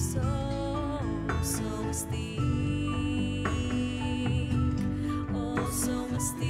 so mystic.